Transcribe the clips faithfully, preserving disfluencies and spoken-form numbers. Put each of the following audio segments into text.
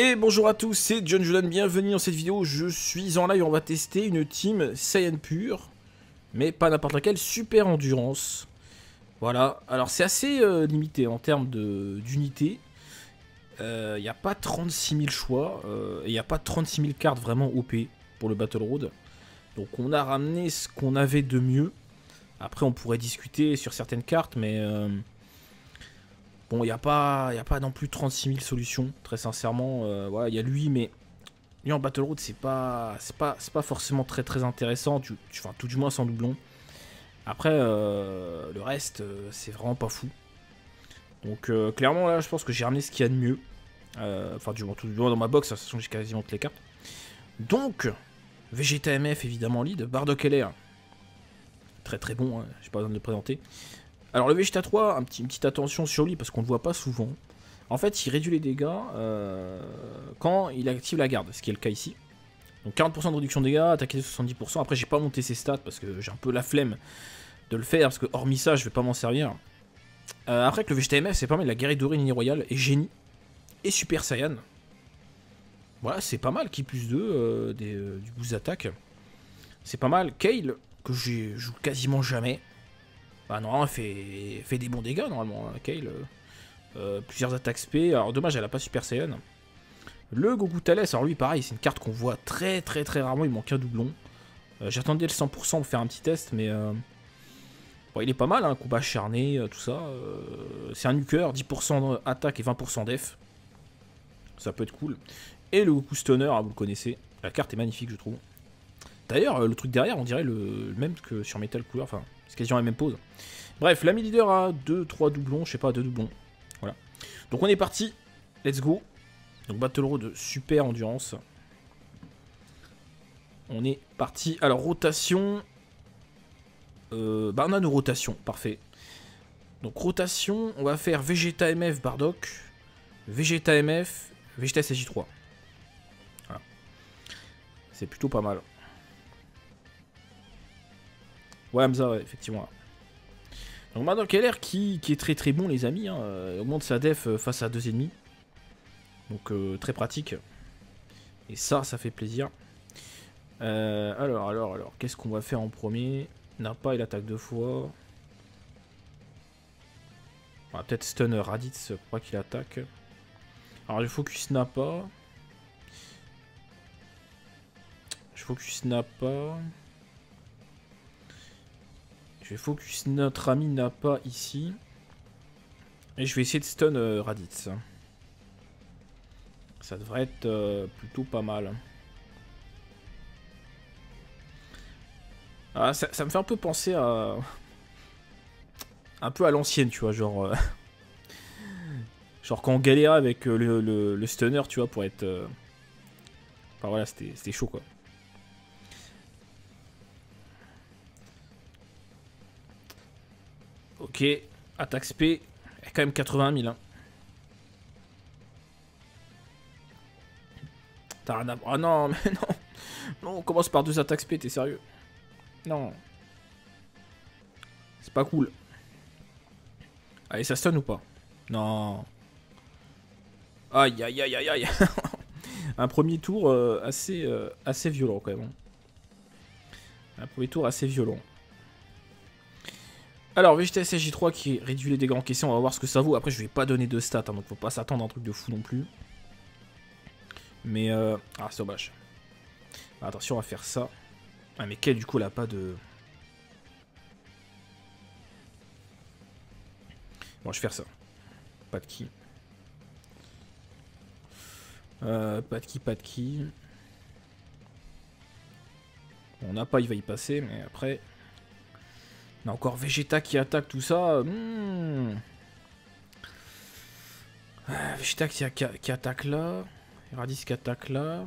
Et bonjour à tous, c'est John Joodan, bienvenue dans cette vidéo. Je suis en live, on va tester une team Saiyan pure, mais pas n'importe laquelle, super endurance. Voilà, alors c'est assez euh, limité en termes d'unité. Il euh, n'y a pas trente-six mille choix, euh, et il n'y a pas trente-six mille cartes vraiment O P pour le Battle Road. Donc on a ramené ce qu'on avait de mieux. Après on pourrait discuter sur certaines cartes, mais... Euh, bon, il n'y a pas, y a pas non plus trente-six mille solutions, très sincèrement. Euh, voilà, il y a lui, mais lui en Battle Road, c'est pas, pas, pas forcément très très intéressant, tu, tu, enfin tout du moins sans doublon. Après, euh, le reste, euh, c'est vraiment pas fou. Donc euh, clairement, là, je pense que j'ai ramené ce qu'il y a de mieux. Euh, enfin, du moins, tout du moins dans ma box, de toute façon, j'ai quasiment toutes les cartes. Donc, V G T M F, évidemment, lead. Bardock L R, très très bon, hein, j'ai pas besoin de le présenter. Alors le Vegeta trois, un petit, une petite attention sur lui parce qu'on ne le voit pas souvent. En fait, il réduit les dégâts euh, quand il active la garde, ce qui est le cas ici. Donc quarante pour cent de réduction de dégâts, attaquer de soixante-dix pour cent. Après, j'ai pas monté ses stats parce que j'ai un peu la flemme de le faire, parce que hormis ça, je vais pas m'en servir. Euh, après, que le V G T M F, c'est pas mal, la guerrier dorée, lignée royale, et génie, et super Saiyan. Voilà, c'est pas mal, qui plus deux, euh, des, euh, du boost d'attaque. C'est pas mal. Kale, que je joue quasiment jamais. Bah normalement elle fait, elle fait des bons dégâts normalement, hein, Kale. Euh, plusieurs attaques spé, alors dommage elle a pas Super Saiyan. Le Goku Thales, alors lui pareil, c'est une carte qu'on voit très très très rarement, il manque un doublon. Euh, J'attendais le cent pour cent pour faire un petit test, mais... Euh... Bon, il est pas mal, hein, combat acharné, tout ça. Euh, c'est un nuqueur, dix pour cent d'attaque et vingt pour cent def. Ça peut être cool. Et le Goku Stunner, hein, vous le connaissez, la carte est magnifique je trouve. D'ailleurs, le truc derrière, on dirait le même que sur Metal Cooler, enfin... c'est quasiment la même pause. Bref, l'ami leader a deux trois doublons, je sais pas, deux doublons. Voilà. Donc on est parti. Let's go. Donc Battle Road, super endurance. On est parti. Alors rotation. Euh, bah on a nos rotations, parfait. Donc rotation, on va faire V G T M F Bardock, V G T M F, V G T S H trois. Voilà. C'est plutôt pas mal. Ouais, Hamza, ouais, effectivement. Donc maintenant L R qui, qui est très très bon les amis, hein, augmente sa def face à deux ennemis. Donc euh, très pratique. Et ça, ça fait plaisir. Euh, alors, alors, alors, qu'est-ce qu'on va faire en premier? Nappa, il attaque deux fois. On va peut-être stun Raditz pour pas qu'il attaque. Alors je focus Nappa. Je focus Nappa. Je vais focus notre ami Nappa ici. Et je vais essayer de stun euh, Raditz. Ça devrait être euh, plutôt pas mal. Ah, ça, ça me fait un peu penser à... Un peu à l'ancienne, tu vois, genre... Euh... genre quand on galérait avec euh, le, le, le stunner, tu vois, pour être... Euh... Enfin voilà, c'était chaud, quoi. Ok, attaque spé, quand même quatre-vingt mille. Hein. Ah non, mais non. Non, on commence par deux attaques spé, t'es sérieux? Non. C'est pas cool. Allez, ça stun ou pas? Non. Aïe, aïe, aïe, aïe, aïe. Un premier tour euh, assez, euh, assez violent quand même. Un premier tour assez violent. Alors V G T S H trois qui réduit les dégâts encaissés, on va voir ce que ça vaut. Après je vais pas donner de stats, hein, donc faut pas s'attendre à un truc de fou non plus. Mais euh... ah c'est dommage. Ah, attention on va faire ça. Ah mais quel du coup elle a pas de... Bon je vais faire ça. Pas de ki. Euh, pas de ki, pas de ki. Bon, on n'a pas, il va y passer mais après... On a encore Vegeta qui attaque tout ça. Hmm. Ah, Vegeta qui, a, qui, a, qui attaque là. Raditz qui attaque là.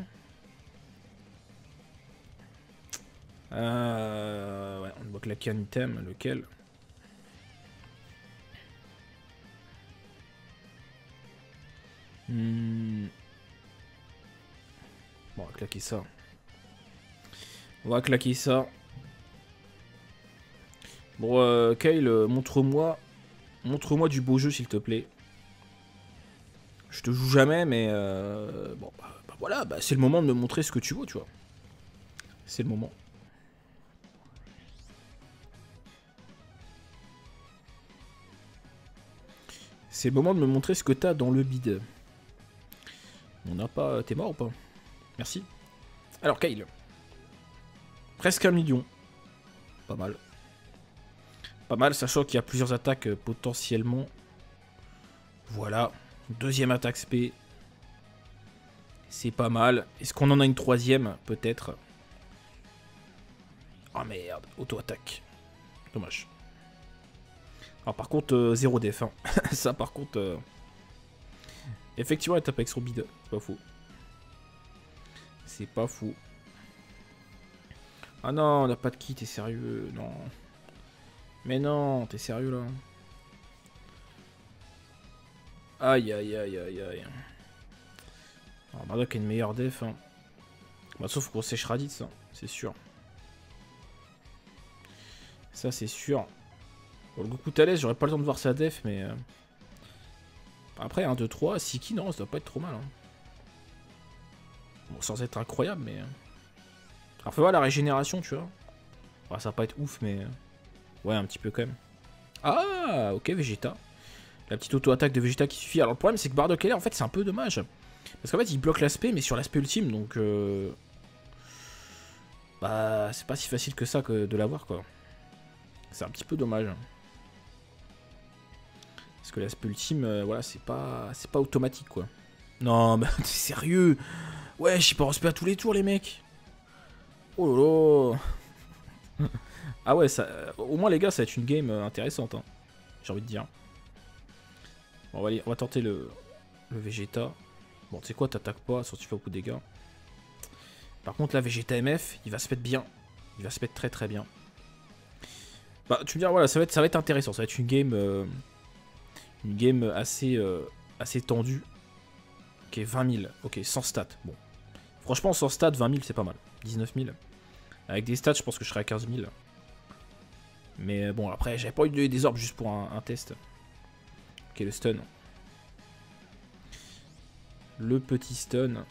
Euh, ouais, on bloque la canne item, lequel? Hmm. Bon, on va claquer ça. On va claquer ça. Bon, euh, Kale, montre-moi montre-moi du beau jeu, s'il te plaît. Je te joue jamais, mais euh, bon, bah, bah voilà, bah c'est le moment de me montrer ce que tu veux, tu vois. C'est le moment. C'est le moment de me montrer ce que t'as dans le bide. On n'a pas... T'es mort ou pas? Merci. Alors, Kale. Presque un million. Pas mal. Pas mal, sachant qu'il y a plusieurs attaques euh, potentiellement. Voilà. Deuxième attaque S P. C'est pas mal. Est-ce qu'on en a une troisième? Peut-être. Ah, oh, merde. Auto-attaque. Dommage. Alors par contre, euh, zéro def, hein. Ça par contre... Euh... Effectivement, elle tape avec son bide. C'est pas faux. C'est pas faux. Ah non, on n'a pas de ki, t'es sérieux? Non. Mais non, t'es sérieux là. Aïe, aïe, aïe, aïe, aïe. Alors Bardock a une meilleure def, hein. Bah, sauf qu'on sèche Raditz, hein. C'est sûr. Ça, c'est sûr. Bon, le Goku Thales, j'aurais pas le temps de voir sa def, mais... Euh... Après, un, deux, trois, Siki, non, ça doit pas être trop mal. Hein. Bon, sans être incroyable, mais... Alors, faut voir la régénération, tu vois. Enfin, ça va pas être ouf, mais... Ouais, un petit peu quand même. Ah, ok, Vegeta. La petite auto-attaque de Vegeta qui suffit. Alors, le problème, c'est que Bardock L R, en fait, c'est un peu dommage. Parce qu'en fait, il bloque l'aspect, mais sur l'aspect ultime, donc... Euh... Bah, c'est pas si facile que ça que de l'avoir, quoi. C'est un petit peu dommage. Parce que l'aspect ultime, euh, voilà, c'est pas c'est pas automatique, quoi. Non, mais bah, t'es sérieux? Ouais, je suis pas en S P à tous les tours, les mecs. Oh là là. Ah ouais, ça, euh, au moins, les gars, ça va être une game euh, intéressante, hein, j'ai envie de dire. Bon, on va, aller, on va tenter le, le Vegeta. Bon, tu sais quoi, t'attaques pas, sauf que tu fais beaucoup de dégâts. Par contre, là, V G T M F, il va se mettre bien. Il va se mettre très très bien. Bah, tu me dis, voilà, ça va être, ça va être intéressant. Ça va être une game... Euh, Une game assez, euh, assez tendue. Ok, vingt mille. Ok, sans stats. Bon. Franchement, sans stats, vingt mille, c'est pas mal. dix-neuf mille. Avec des stats, je pense que je serais à quinze mille. Mais bon, après, j'avais pas eu de, des orbes juste pour un, un test. Ok, le stun. Le petit stun.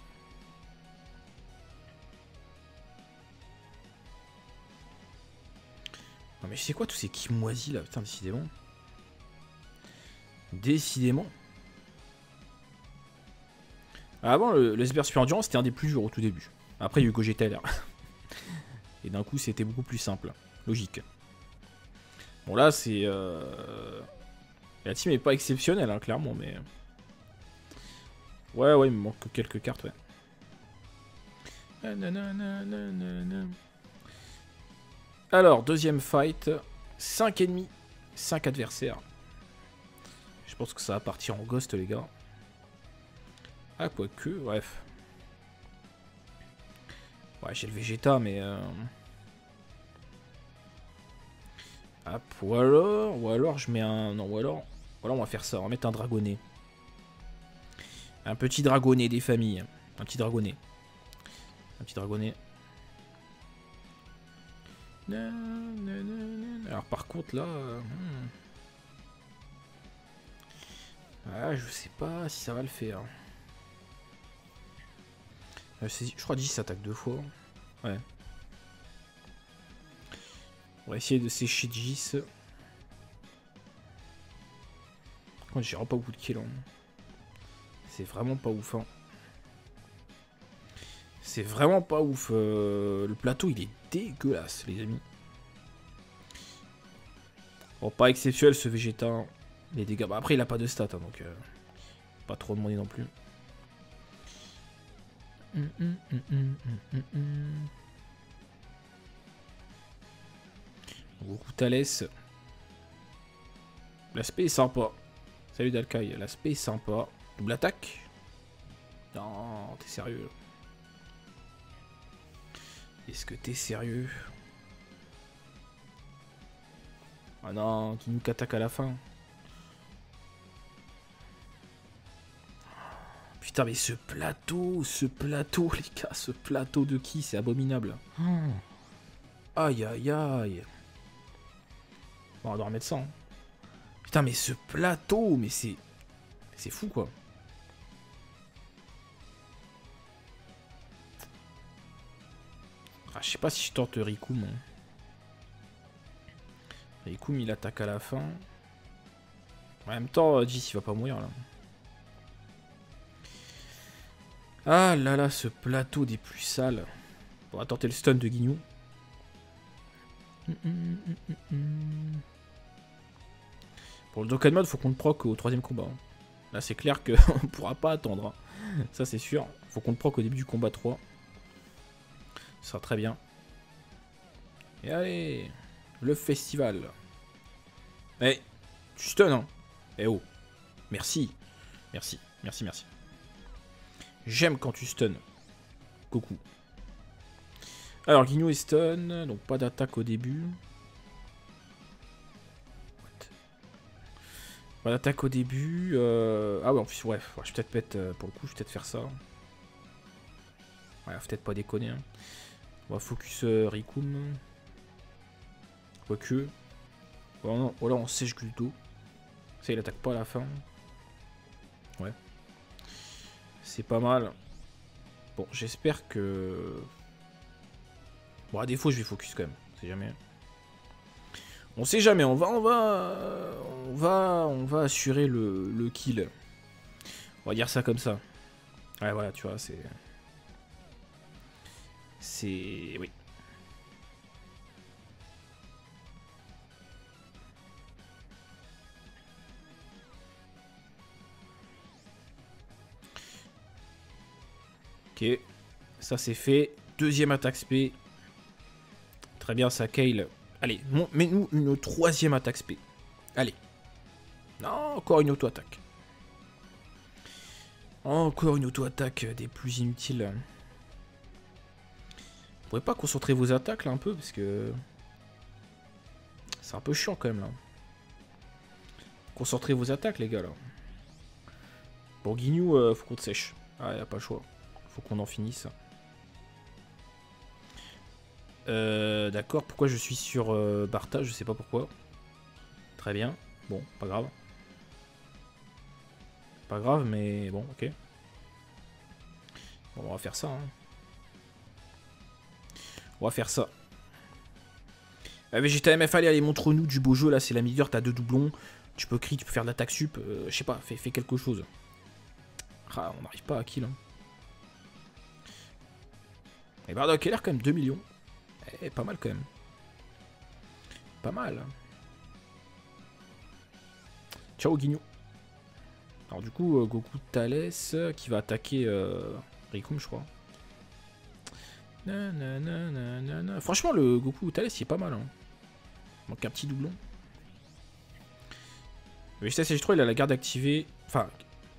Non, mais je sais quoi, tous ces kimoisis là, putain, décidément. Décidément. Avant, le, le S B R Super Endurance, c'était un des plus durs au tout début. Après, il y a eu Gogeta L R. Et d'un coup, c'était beaucoup plus simple. Logique. Bon, là, c'est... Euh... La team n'est pas exceptionnelle, hein, clairement, mais... Ouais, ouais, il me manque quelques cartes, ouais. Alors, deuxième fight. cinq ennemis, cinq adversaires. Je pense que ça va partir en ghost, les gars. Ah, quoique, bref. Ouais, j'ai le Vegeta, mais... Euh... Ah, ou alors... Ou alors, je mets un... Non, ou alors... Ou alors, on va faire ça. On va mettre un dragonnet. Un petit dragonnet des familles. Un petit dragonnet. Un petit dragonnet. Alors, par contre, là... Hmm. Ah, je sais pas si ça va le faire. Je crois que Jis s'attaque deux fois. Ouais. On va essayer de sécher Jis. Par contre, j'ai vraiment pas beaucoup de kills. C'est vraiment pas ouf. Hein. C'est vraiment pas ouf. Euh, le plateau, il est dégueulasse, les amis. Bon, pas exceptionnel ce Vegeta. Hein. Les dégâts. Bah après, il a pas de stats, hein, donc euh, pas trop demandé non plus. Mm, mm, mm, mm, mm, mm. Goku Thales. L'aspect est sympa. Salut Dalkai. L'aspect est sympa. Double attaque. Non, t'es sérieux. Est-ce que t'es sérieux? Ah non, qui nous attaque à la fin. Putain, mais ce plateau, ce plateau, les gars, ce plateau de qui? C'est abominable. Hmm. Aïe, aïe, aïe. Bon, on doit remettre ça. Hein. Putain, mais ce plateau, mais c'est... C'est fou, quoi. Ah, je sais pas si je tente Recoome. Hein. Recoome il attaque à la fin. En même temps, Jis il va pas mourir là. Ah là là, ce plateau des plus sales. On va tenter le stun de Ginyu. Mm -mm -mm -mm. Pour le Dokkan mode, faut qu'on le proc au troisième combat. Hein. Là, c'est clair qu'on pourra pas attendre. Hein. Ça, c'est sûr. Faut qu'on le proc au début du combat trois. Ça sera très bien. Et allez, le festival. Eh, tu stun, hein. Eh oh. Merci. Merci, merci, merci. J'aime quand tu stun. Goku. Alors, Ginyu est stun. Donc, pas d'attaque au début. Pas d'attaque au début. Euh... Ah ouais, en plus, ouais. Je vais peut-être mettre, pour le coup, je vais peut-être faire ça. Ouais, faut peut-être pas déconner. Hein. On va focus euh, Recoome. Quoique. Oh, non. Oh là, on sèche Gluto. Ça, il attaque pas à la fin. Ouais. C'est pas mal. Bon, j'espère que... Bon, à défaut, je vais focus quand même. On sait jamais. On sait jamais. On va, on va, on va, on va assurer le, le kill. On va dire ça comme ça. Ouais, voilà, tu vois, c'est... C'est... Oui. Ok. Ça, c'est fait. Deuxième attaque spé. Très bien, ça, Kale. Allez, mets-nous une troisième attaque spé. Allez. Non, encore une auto-attaque. Encore une auto-attaque des plus inutiles. Vous pouvez pas concentrer vos attaques, là, un peu, parce que... C'est un peu chiant, quand même, là. Concentrez vos attaques, les gars, là. Bon, Ginyu, euh, faut qu'on te sèche. Ah, y a pas le choix. Faut qu'on en finisse. Euh, D'accord, pourquoi je suis sur euh, Barta, je sais pas pourquoi. Très bien, bon, pas grave. Pas grave, mais bon, ok. Bon, on va faire ça. Hein. On va faire ça. Euh, V G T M F, allez, allez, montre-nous du beau jeu, là, c'est la meilleure, t'as deux doublons. Tu peux crit, tu peux faire de l'attaque sup, euh, je sais pas, fais, fais quelque chose. Ah, on n'arrive pas à kill. Hein. Et Bardock L R quand même, deux millions. Eh, pas mal quand même. Pas mal. Ciao Ginyu. Alors du coup, Goku Thales qui va attaquer euh, Recoome, je crois. Nanana, nanana. Franchement, le Goku Thales, il est pas mal. Hein. Il manque un petit doublon. Le G T S H trois, il a la garde activée. Enfin,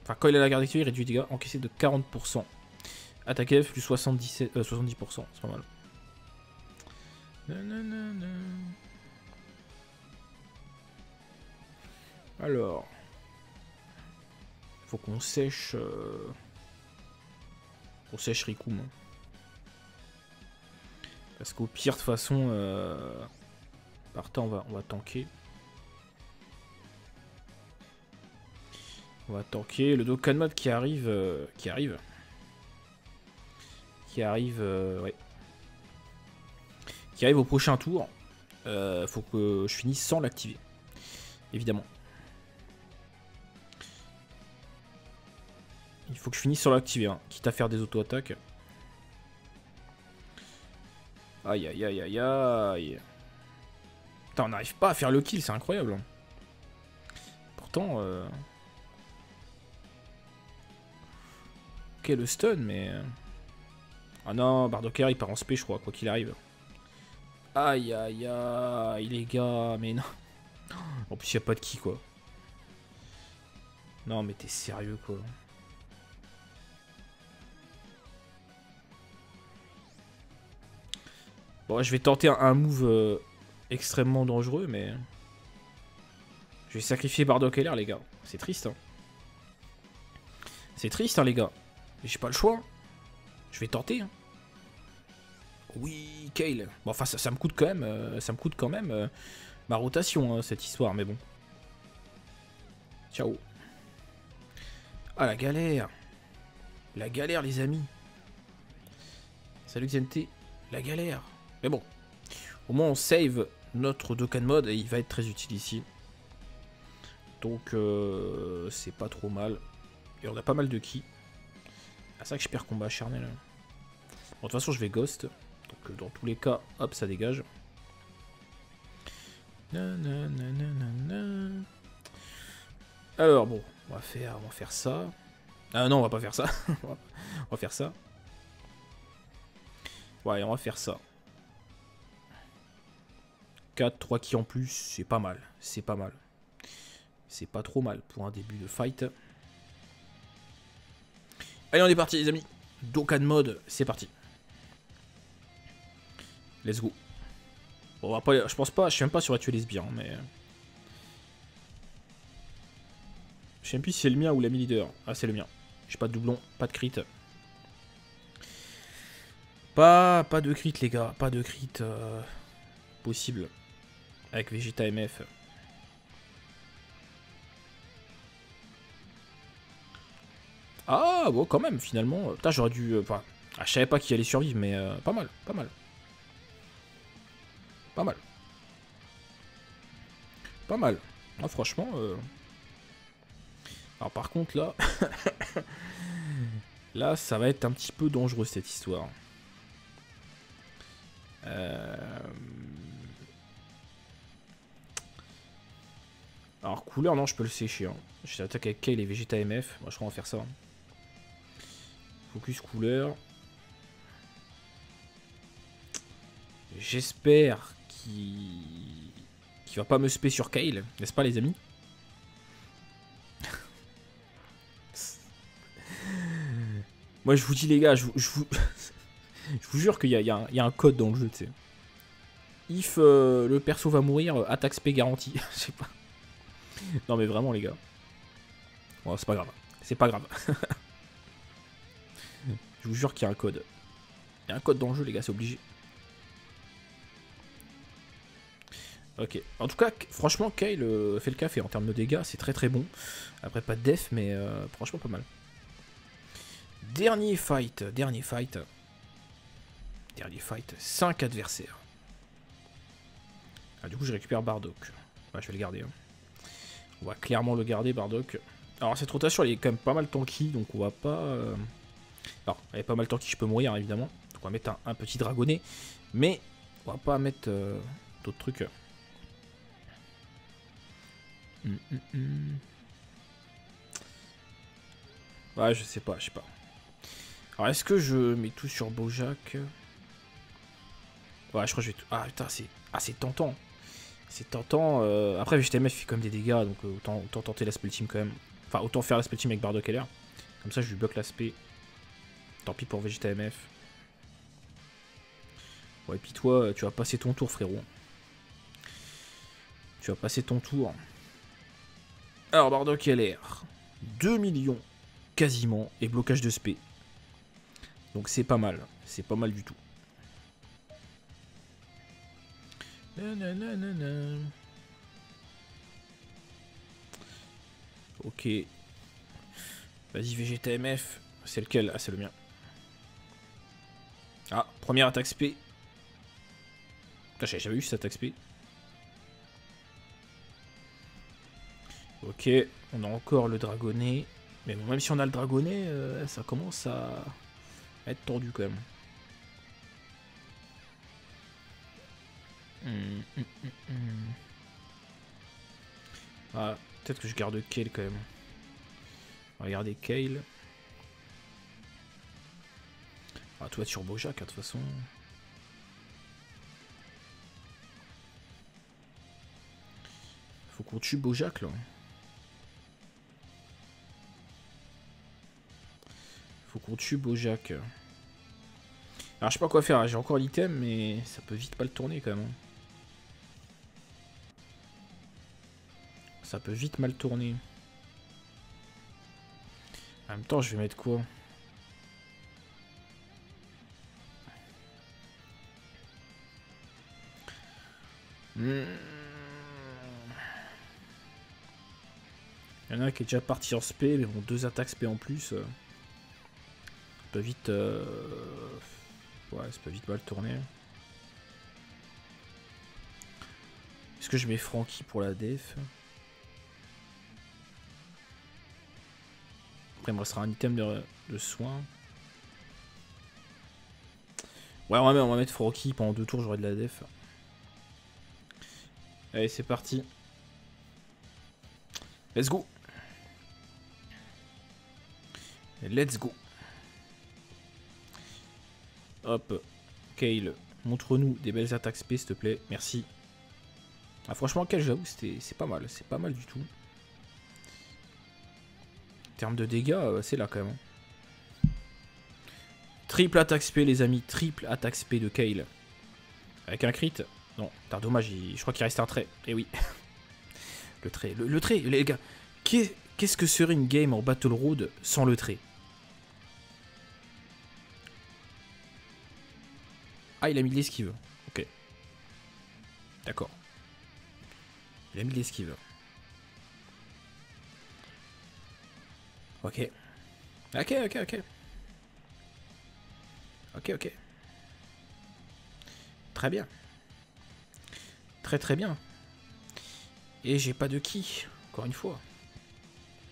enfin, quand il a la garde activée, il réduit les dégâts encaissés de quarante pour cent. Attaque F plus soixante-dix pour cent, euh, soixante-dix pour cent, c'est pas mal. Nanana. Alors, faut qu'on sèche, euh, qu'on sèche Recoome, hein. Parce qu'au pire de façon, euh, par temps on va, on va tanker, on va tanker le Dokkan mode qui arrive, euh, qui arrive, qui arrive, euh, ouais. Qui arrive au prochain tour, euh, faut que je finisse sans l'activer, évidemment. Il faut que je finisse sans l'activer, hein, quitte à faire des auto-attaques. Aïe aïe aïe aïe aïe. Putain, on n'arrive pas à faire le kill, c'est incroyable. Pourtant, euh... ok, le stun, mais... Ah non, Bardock L R il part en spé, je crois, quoi qu'il arrive. Aïe aïe aïe les gars, mais non. En plus il n'y a pas de ki quoi. Non mais t'es sérieux quoi. Bon, je vais tenter un, un move euh, extrêmement dangereux, mais... Je vais sacrifier Bardock L R les gars. C'est triste hein. C'est triste hein les gars. Mais j'ai pas le choix. Je vais tenter hein. Oui, Kale. Bon, enfin, ça, ça me coûte quand même, euh, ça me coûte quand même euh, ma rotation, hein, cette histoire, mais bon. Ciao. Ah, la galère. La galère, les amis. Salut, Xente. la galère. Mais bon, au moins on save notre Dokkan mode et il va être très utile ici. Donc euh, c'est pas trop mal. Et on a pas mal de ki. Ah, c'est vrai que je perds combat acharné là. Bon, de toute façon je vais ghost. Donc dans tous les cas, hop, ça dégage. Nanananana. Alors bon, on va faire, on va faire ça. Ah non, on va pas faire ça. On va faire ça. Ouais, on va faire ça. quatre, trois qui en plus, c'est pas mal. C'est pas mal. C'est pas trop mal pour un début de fight. Allez, on est parti les amis. Dokkan mode, c'est parti. Let's go. Bon, on va pas, je pense pas, je sais même pas si on va tuer les sbires, hein, mais... Je sais même plus si c'est le mien ou l'ami leader. Ah, c'est le mien. J'ai pas de doublon, pas de crit. Pas, pas de crit les gars, pas de crit euh, possible avec V G T M F. Ah bon, quand même finalement. Putain, j'aurais dû. Enfin, euh, je savais pas qui allait survivre, mais euh, pas mal, pas mal, pas mal, pas mal. Ah, franchement. Euh... Alors par contre là, là ça va être un petit peu dangereux cette histoire. Euh... Alors couleur non je peux le sécher hein. Je t'attaque avec Kale et V G T M F. Moi je crois on va faire ça hein. Focus couleur. J'espère qu'il qu'il va pas me spé sur Kale. N'est-ce pas les amis? Moi je vous dis les gars, je vous, je vous... Je vous jure qu'il y, y, y a un code dans le jeu, tu sais. If euh, le perso va mourir, euh, attaque spé garantie. Je sais pas. Non mais vraiment les gars. Bon, c'est pas grave. C'est pas grave. Je vous jure qu'il y a un code. Il y a un code dans le jeu les gars, c'est obligé. Ok. En tout cas, franchement, Kale euh, fait le café en termes de dégâts. C'est très très bon. Après pas de def, mais euh, franchement pas mal. Dernier fight. Dernier fight. Dernier fight, cinq adversaires. Ah, du coup, je récupère Bardock. Bah, je vais le garder. Hein. On va clairement le garder, Bardock. Alors, cette rotation, elle est quand même pas mal tanky, donc on va pas... Euh... Alors, elle est pas mal tanky, je peux mourir, évidemment. Donc, on va mettre un, un petit dragonnet. Mais, on va pas mettre euh, d'autres trucs. Mm -mm. Ouais, je sais pas, je sais pas. Alors, est-ce que je mets tout sur Bojack ? Ouais, je crois que je vais tout... Ah putain, c'est ah, tentant. C'est tentant. Euh... Après, V G T M F fait quand même des dégâts, donc euh, autant, autant tenter l'aspect ultime quand même. Enfin, autant faire l'aspect ultime avec Bardock L R. Comme ça, je lui bloque l'aspect. Tant pis pour V G T M F. Ouais, et puis toi, tu vas passer ton tour, frérot. Tu vas passer ton tour. Alors, Bardock L R. deux millions, quasiment, et blocage de spé. Donc, c'est pas mal. C'est pas mal du tout. Nanana. Ok. Vas-y V G T M F. C'est lequel? Ah c'est le mien. Ah, première attaque spé. Putain, j'avais eu cette attaque spé. Ok, on a encore le dragonnet. Mais bon, même si on a le dragonnet, euh, ça commence à être tordu quand même. Mmh, mmh, mmh. Ah, peut-être que je garde Kale quand même. Regardez Kale. Ah, tout va être sur Bojack de hein, toute façon. Faut qu'on tue Bojack là. Faut qu'on tue Bojack. Alors je sais pas quoi faire, hein. J'ai encore l'item mais ça peut vite pas le tourner quand même. Hein. Ça peut vite mal tourner. En même temps, je vais mettre quoi? mmh. Il y en a un qui est déjà parti en spé, mais bon, deux attaques spé en plus. Ça peut vite... Euh... Ouais, ça peut vite mal tourner. Est-ce que je mets Franky pour la def? Après, il me restera un item de, de soin. Ouais, on va mettre, on va mettre Franky pendant deux tours, j'aurai de la def. Allez, c'est parti. Let's go. Let's go. Hop. Kale, montre-nous des belles attaques spé, s'il te plaît. Merci. Ah, franchement, Kale, j'avoue, c'est pas mal. C'est pas mal du tout. En termes de dégâts, c'est là quand même. Triple attaque spé, les amis. Triple attaque spé de Kale. Avec un crit. Non, t'as dommage, il, je crois qu'il reste un trait. Eh oui. Le trait, le, le trait, les gars. Qu'est-ce que serait une game en Battle Road sans le trait? Ah, il a mis de l'esquive. Ok. D'accord. Il a mis de l'esquive. Ok. Ok, ok, ok. Ok, ok. Très bien. Très très bien. Et j'ai pas de ki, encore une fois.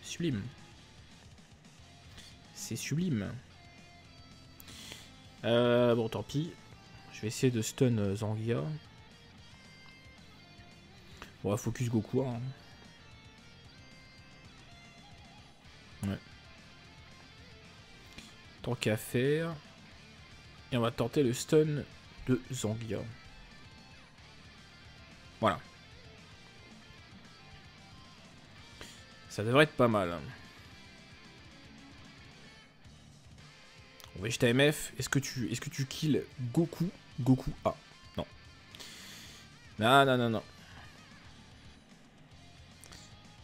Sublime. C'est sublime. Euh, bon, tant pis. Je vais essayer de stun Zangya. Bon, focus Goku. Hein. Ouais. Tant qu'à faire. Et on va tenter le stun de Zangya. Voilà. Ça devrait être pas mal. V G T M F, est-ce que tu est-ce que tu kills Goku Goku A? Ah, non. Non, non, non, non.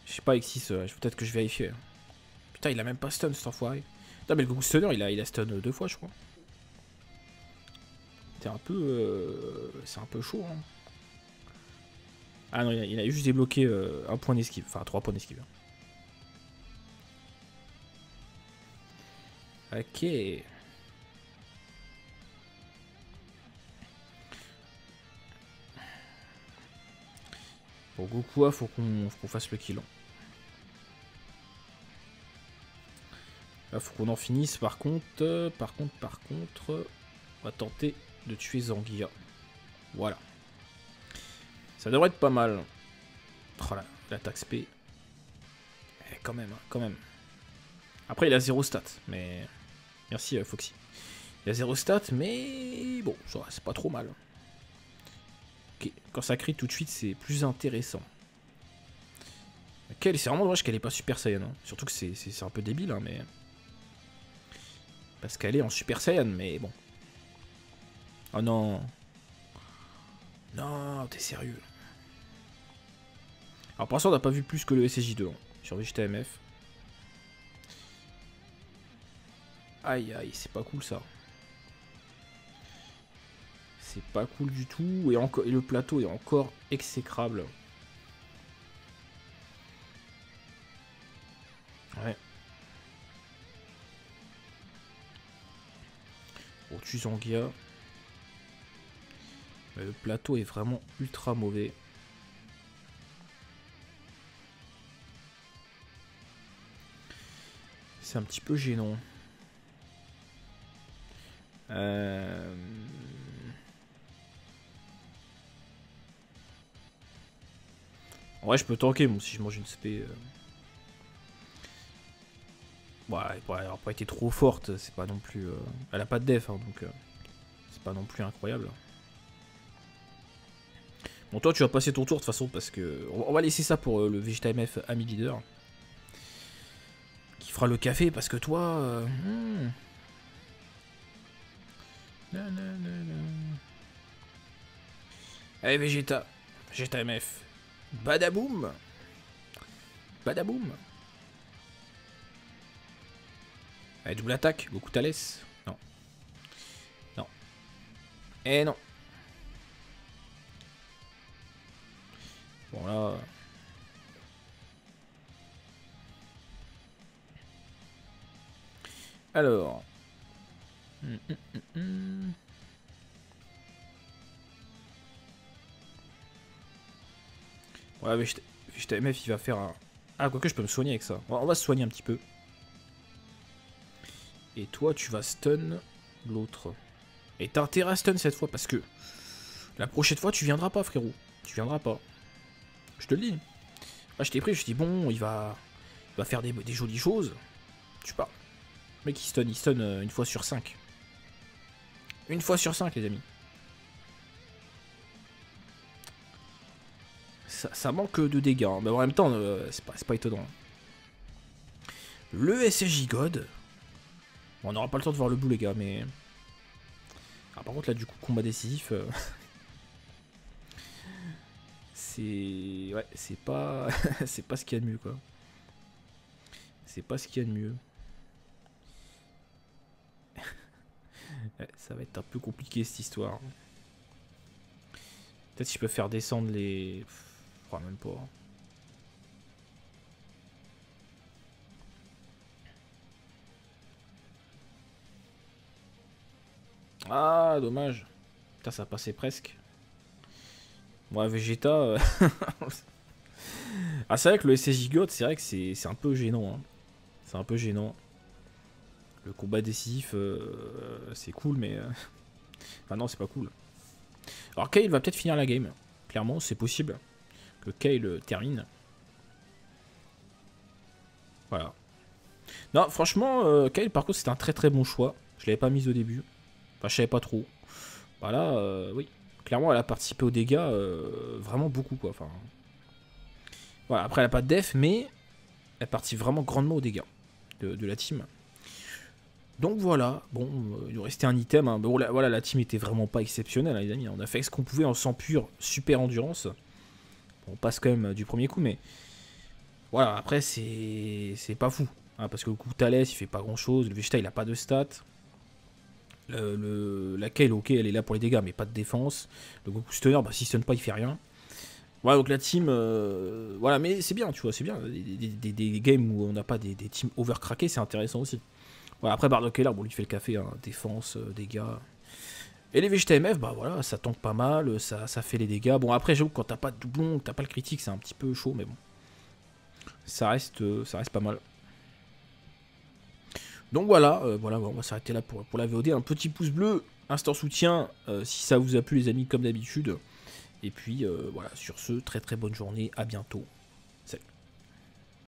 Je sais pas avec six, euh, peut-être que je vérifie. Putain, il a même pas stun cet enfoiré. Putain, mais le Goku Stunner, il a, il a stun deux fois, je crois. C'est un peu... Euh, c'est un peu chaud, hein. Ah non, il a, il a juste débloqué euh, un point d'esquive. Enfin, trois points d'esquive. Ok. Pour Goku, il faut qu'on qu fasse le kill. Il faut qu'on en finisse. Par contre, par contre, par contre, on va tenter de tuer Zangya. Voilà. Ça devrait être pas mal. Oh là, l'attaque spé. Eh, quand même, quand même. Après, il a zéro stat, mais... Merci, Foxy. Il a zéro stat, mais... Bon, ça c'est pas trop mal. Ok, quand ça crie tout de suite, c'est plus intéressant. Okay, c'est vraiment dommage qu'elle est pas Super Saiyan. Hein. Surtout que c'est un peu débile, hein, mais... Parce qu'elle est en Super Saiyan, mais bon. Oh non. Non, t'es sérieux. Alors pour l'instant, on n'a pas vu plus que le S S J deux, hein, sur V G T M F. Aïe, aïe, c'est pas cool ça. C'est pas cool du tout. Et, encore, et le plateau est encore exécrable. Ouais. On tue Zangya. Mais le plateau est vraiment ultra mauvais. C'est un petit peu gênant. Euh... En vrai, je peux tanker, bon, si je mange une spé. Euh... Ouais, elle n'aura pas été trop forte, c'est pas non plus. Euh... Elle a pas de def, hein, donc euh... c'est pas non plus incroyable. Bon, toi, tu vas passer ton tour de toute façon parce que. On va laisser ça pour euh, le V G T M F Ami Leader. Qui fera le café parce que toi. Euh... Mmh. Non, non, non, non. Allez Vegeta, Vegeta M F, badaboum, badaboum. Allez double attaque, Goku Thales, non, non, et non. Bon là. Alors. Mmh, mmh, mmh. Ouais, mais V G T M F, il va faire un... Ah, quoique je peux me soigner avec ça. On va se soigner un petit peu. Et toi, tu vas stun l'autre. Et t'as intérêt à stun cette fois, parce que... La prochaine fois, tu viendras pas, frérot. Tu viendras pas. Je te le dis. Là, je t'ai pris, je t'ai dit, bon, il va... Il va faire des, des jolies choses. Tu pars. Le mec, il stun, il stun une fois sur cinq. Une fois sur cinq, les amis. Ça, ça manque de dégâts. Hein. Mais en même temps, euh, c'est pas, pas étonnant. Le S S J God. Bon, on n'aura pas le temps de voir le bout, les gars, mais... Ah, par contre, là, du coup, combat décisif... Euh... c'est... Ouais, c'est pas... c'est pas ce qu'il y a de mieux, quoi. C'est pas ce qu'il y a de mieux. Ça va être un peu compliqué, cette histoire. Peut-être si je peux faire descendre les... Je crois même pas. Ah, dommage. Putain, ça passait presque. Ouais, Vegeta... Euh... ah, c'est vrai que le S S J God, c'est vrai que c'est un peu gênant. Hein. C'est un peu gênant. Le combat décisif, euh, c'est cool, mais... Euh... Enfin non, c'est pas cool. Alors Kale va peut-être finir la game. Clairement, c'est possible que Kale termine. Voilà. Non, franchement, euh, Kale, par contre, c'est un très très bon choix. Je l'avais pas mise au début. Enfin, je savais pas trop. Voilà, euh, oui. Clairement, elle a participé aux dégâts euh, vraiment beaucoup, quoi. Enfin... Voilà, après, elle a pas de def, mais elle participe vraiment grandement aux dégâts de, de la team. Donc voilà, bon, euh, il restait un item, hein. Bon, la, voilà, la team était vraiment pas exceptionnelle, hein, les amis, on a fait ce qu'on pouvait en sang pur, super endurance, bon, on passe quand même euh, du premier coup, mais voilà, après c'est pas fou, hein, parce que le coup Thales il fait pas grand chose, le Vegeta il a pas de stats, le, le, la Kale ok elle est là pour les dégâts mais pas de défense, le Goku Stunner, bah, s'il stun pas il fait rien, voilà, donc la team, euh, voilà, mais c'est bien, tu vois, c'est bien, des, des, des games où on n'a pas des, des teams overcrackés, c'est intéressant aussi. Voilà, après Bardock L R, bon lui fait le café, hein, défense, euh, dégâts. Et les V G T M F, bah voilà, ça tank pas mal, ça, ça fait les dégâts. Bon après j'avoue que quand t'as pas de doublon, t'as pas le critique, c'est un petit peu chaud, mais bon. Ça reste, euh, ça reste pas mal. Donc voilà, euh, voilà, on va s'arrêter là pour, pour la V O D. Un petit pouce bleu, instant soutien, euh, si ça vous a plu les amis, comme d'habitude. Et puis euh, voilà, sur ce, très très bonne journée, à bientôt.